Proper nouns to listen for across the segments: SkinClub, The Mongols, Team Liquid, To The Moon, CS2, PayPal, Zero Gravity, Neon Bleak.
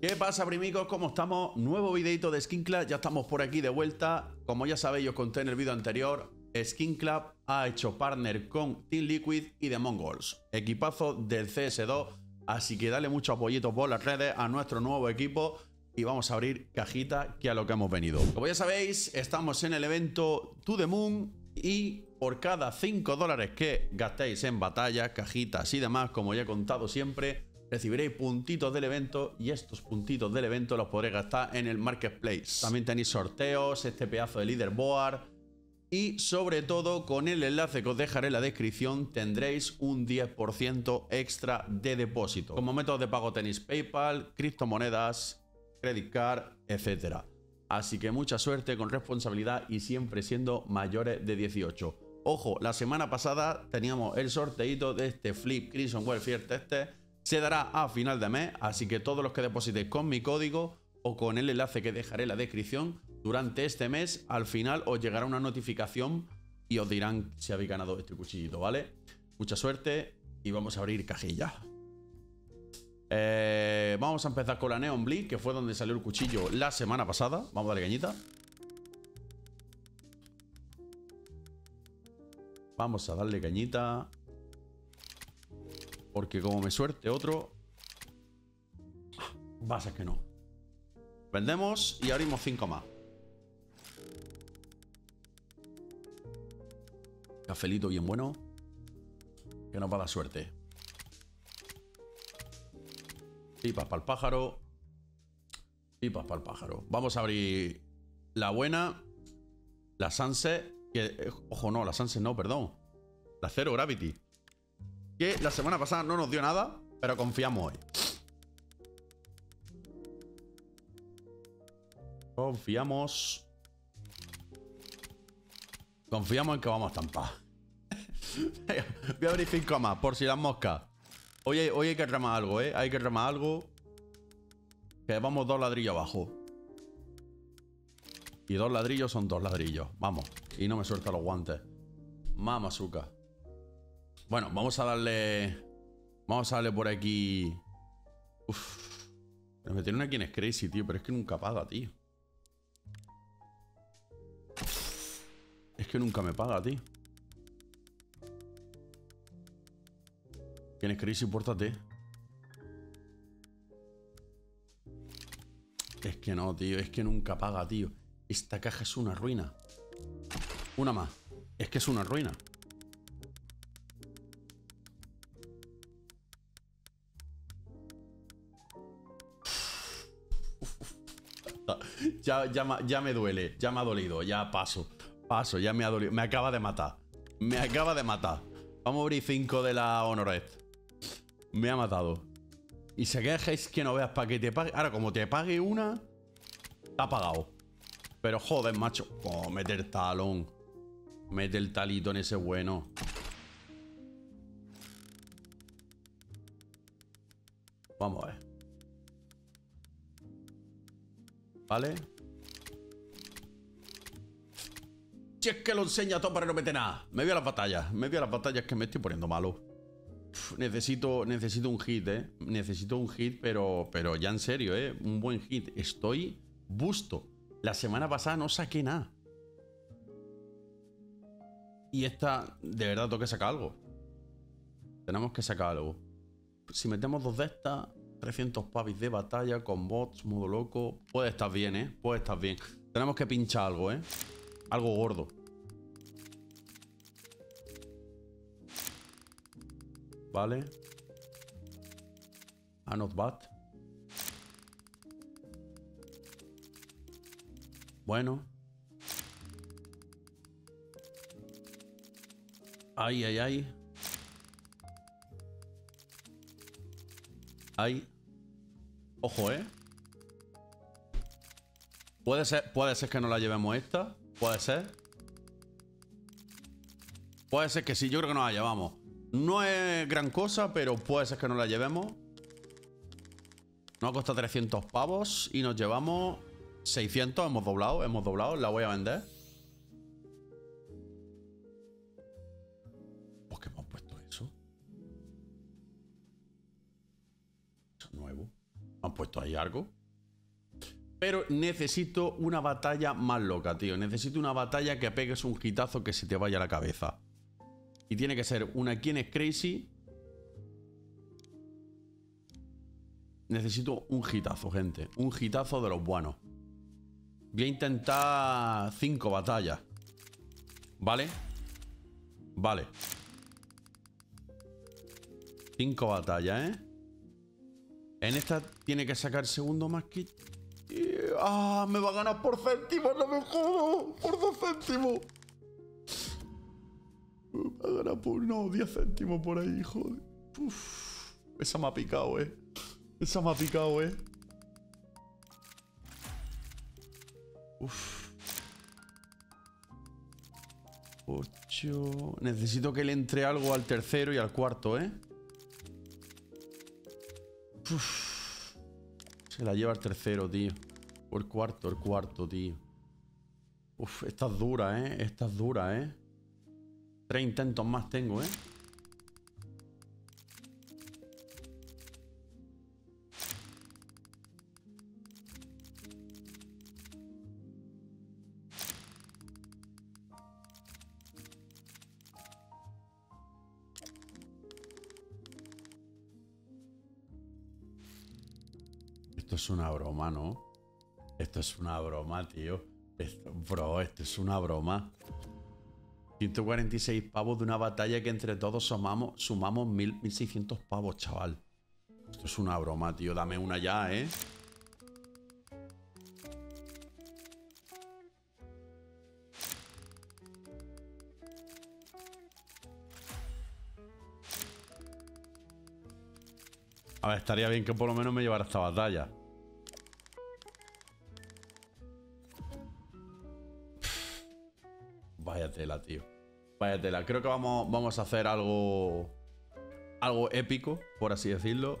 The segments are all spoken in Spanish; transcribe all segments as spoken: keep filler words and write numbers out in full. ¿Qué pasa, primicos? ¿Cómo estamos? Nuevo videito de SkinClub, ya estamos por aquí de vuelta. Como ya sabéis, os conté en el vídeo anterior, SkinClub ha hecho partner con Team Liquid y The Mongols, equipazo del C S dos, así que dale mucho apoyito por las redes a nuestro nuevo equipo y vamos a abrir cajita, que a lo que hemos venido. Como ya sabéis, estamos en el evento To The Moon y por cada cinco dólares que gastéis en batallas, cajitas y demás, como ya he contado siempre, recibiréis puntitos del evento y estos puntitos del evento los podréis gastar en el marketplace. También tenéis sorteos, este pedazo de leaderboard y sobre todo con el enlace que os dejaré en la descripción tendréis un diez por ciento extra de depósito. Como método de pago tenéis PayPal, criptomonedas, credit card, etcétera. Así que mucha suerte, con responsabilidad y siempre siendo mayores de dieciocho. Ojo, la semana pasada teníamos el sorteito de este Flip Crimson Welfare Tester. Se dará a final de mes, así que todos los que depositéis con mi código o con el enlace que dejaré en la descripción, durante este mes, al final os llegará una notificación y os dirán si habéis ganado este cuchillito, ¿vale? Mucha suerte y vamos a abrir cajillas. Eh, vamos a empezar con la Neon Bleak, que fue donde salió el cuchillo la semana pasada. Vamos a darle cañita. Vamos a darle cañita. Porque como me suerte otro, va a ser que no. Vendemos y abrimos cinco más. Cafelito bien bueno, que nos va a dar suerte. Pipas para el pájaro. Pipas para el pájaro. Vamos a abrir la buena. La Sunset. Que, ojo, no, la Sunset no, perdón. La Zero Gravity, que la semana pasada no nos dio nada, pero confiamos hoy. Confiamos. Confiamos en que vamos a estampar. Voy a abrir cinco más, por si las moscas. Hoy hay, hoy hay que remar algo, ¿eh? Hay que remar algo. Que vamos dos ladrillos abajo. Y dos ladrillos son dos ladrillos. Vamos. Y no me suelta los guantes. Mamazuca. Bueno, vamos a darle. Vamos a darle por aquí. Uff. Me metieron aquí en Crazy, tío. Pero es que nunca paga, tío. Es que nunca me paga, tío. Tienes Crazy, pórtate. Es que no, tío. Es que nunca paga, tío. Esta caja es una ruina. Una más. Es que es una ruina. Ya, ya, ya me duele, ya me ha dolido, ya paso, paso, ya me ha dolido, me acaba de matar, me acaba de matar. Vamos a abrir cinco de la Honored. Me ha matado. Y se queja, es que no veas, para que te pague. Ahora, como te pague una, está pagado. Pero joder, macho. Oh, mete el talón. Mete el talito en ese bueno. Vamos a ver. ¿Vale? Si es que lo enseña todo para no meter nada. Me voy a las batallas. Me voy a las batallas, que me estoy poniendo malo. Uf, necesito, necesito un hit, ¿eh? Necesito un hit, pero, pero ya en serio, ¿eh? Un buen hit. Estoy busto. La semana pasada no saqué nada. Y esta, de verdad, tengo que sacar algo. Tenemos que sacar algo. Si metemos dos de estas... trescientos pavis de batalla con bots, modo loco. Puede estar bien, ¿eh? Puede estar bien. Tenemos que pinchar algo, ¿eh? Algo gordo. Vale. Ah, not bad. Bueno. Ay, ay, ay. Ay. Ojo, ¿eh? Puede ser, puede ser que no la llevemos esta. Puede ser. Puede ser que sí. Yo creo que nos la llevamos. No es gran cosa, pero puede ser que no la llevemos. Nos cuesta trescientos pavos y nos llevamos seiscientos. Hemos doblado, hemos doblado. La voy a vender. ¿Por qué hemos puesto eso? Nuevo. Me han puesto ahí largo. Pero necesito una batalla más loca, tío. Necesito una batalla que pegues un hitazo que se te vaya a la cabeza. Y tiene que ser una quien es crazy. Necesito un hitazo, gente. Un hitazo de los buenos. Voy a intentar cinco batallas. ¿Vale? Vale. Cinco batallas, ¿eh? En esta tiene que sacar segundo más que... ¡Ah! Me va a ganar por céntimos, no me jodo. Por dos céntimos. Me va a ganar por... No, diez céntimos por ahí, joder. Uf, esa me ha picado, eh. Esa me ha picado, eh. Uf. Ocho... Necesito que le entre algo al tercero y al cuarto, eh. Uf. Se la lleva el tercero, tío. O el cuarto, el cuarto, tío. Uf, esta es dura, ¿eh? Esta es dura, ¿eh? Tres intentos más tengo, ¿eh? Esto es una broma, ¿no? Esto es una broma, tío. Esto, bro, esto es una broma. ciento cuarenta y seis pavos de una batalla que entre todos sumamos, sumamos mil, mil seiscientos pavos, chaval. Esto es una broma, tío. Dame una ya, ¿eh? A ver, estaría bien que por lo menos me llevara esta batalla. Vaya tela, tío. Vaya tela. Creo que vamos, vamos a hacer algo... Algo épico, por así decirlo.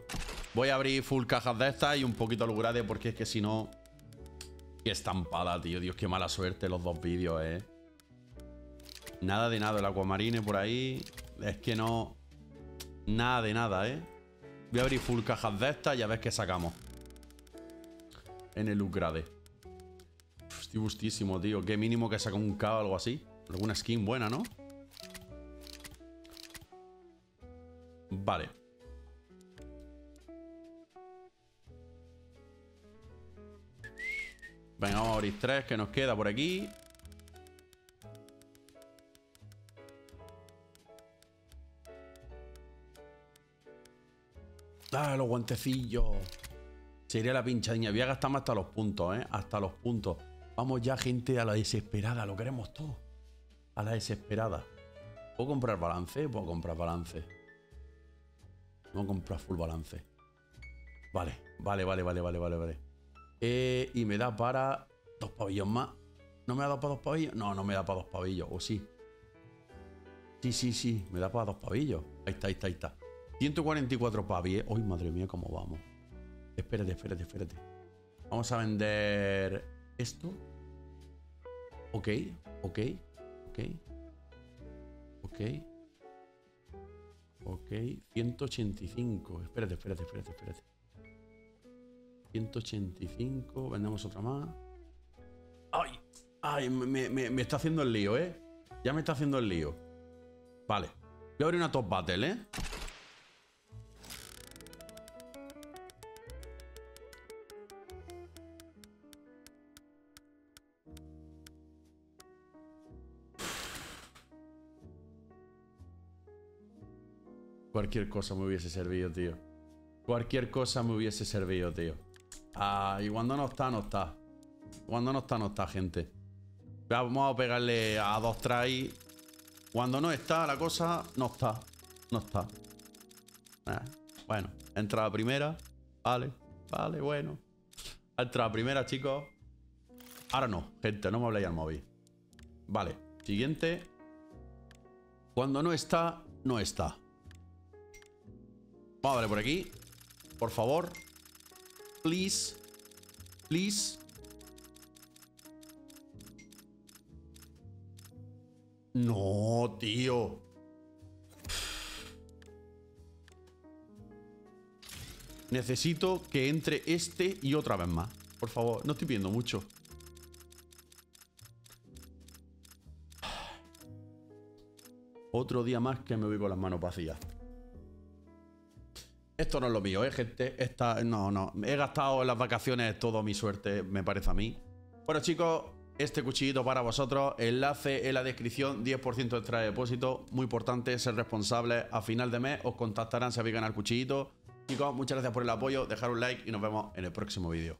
Voy a abrir full cajas de estas y un poquito alugrade porque es que si no... Qué estampada, tío. Dios, qué mala suerte los dos vídeos, eh. Nada de nada. El aquamarine por ahí... Es que no... Nada de nada, eh. Voy a abrir full cajas de estas y a ver qué sacamos. En el upgrade. Estoy bustísimo, tío. Qué mínimo que saca un K o algo así. Alguna skin buena, ¿no? Vale. Venga, vamos a abrir tres que nos queda por aquí. ¡Ah, los guantecillos! Sería la pinchadilla. Voy a gastarme hasta los puntos, ¿eh? Hasta los puntos. Vamos ya, gente, a la desesperada. Lo queremos todo. A la desesperada. ¿Puedo comprar balance? Puedo comprar balance. Voy a comprar full balance. Vale, vale, vale, vale, vale, vale, vale. Eh, y me da para dos pavillos más. ¿No me ha dado para dos pavillos? No, no me da para dos pavillos. ¿O sí? Sí, sí, sí. Me da para dos pavillos. Ahí está, ahí está, ahí está. ciento cuarenta y cuatro pavi, ¿eh? ¡Ay, madre mía, cómo vamos! Espérate, espérate, espérate. Vamos a vender esto. Ok, ok, ok. Ok. Ok, ciento ochenta y cinco. Espérate, espérate, espérate, espérate. ciento ochenta y cinco, vendemos otra más. ¡Ay! ¡Ay! Me, me, me está haciendo el lío, ¿eh? Ya me está haciendo el lío. Vale. Voy a abrir una top battle, ¿eh? Cualquier cosa me hubiese servido, tío. Cualquier cosa me hubiese servido, tío. Ah, y cuando no está, no está. Cuando no está, no está, gente. Vamos a pegarle a dos tries. Cuando no está la cosa, no está. No está. Eh, bueno, entra la primera. Vale, vale, bueno. Entra la primera, chicos. Ahora no, gente, no me habléis al móvil. Vale, siguiente. Cuando no está, no está. Vamos a ver por aquí. Por favor. Please. Please. No, tío. Necesito que entre este y otra vez más. Por favor, no estoy pidiendo mucho. Otro día más que me voy con las manos vacías. Esto no es lo mío, ¿eh, gente? Esta, no, no. He gastado en las vacaciones toda mi suerte, me parece a mí. Bueno, chicos, este cuchillito para vosotros. Enlace en la descripción. diez por ciento extra de depósito. Muy importante ser responsable. A final de mes os contactarán si habéis ganado el cuchillito. Chicos, muchas gracias por el apoyo. Dejar un like y nos vemos en el próximo vídeo.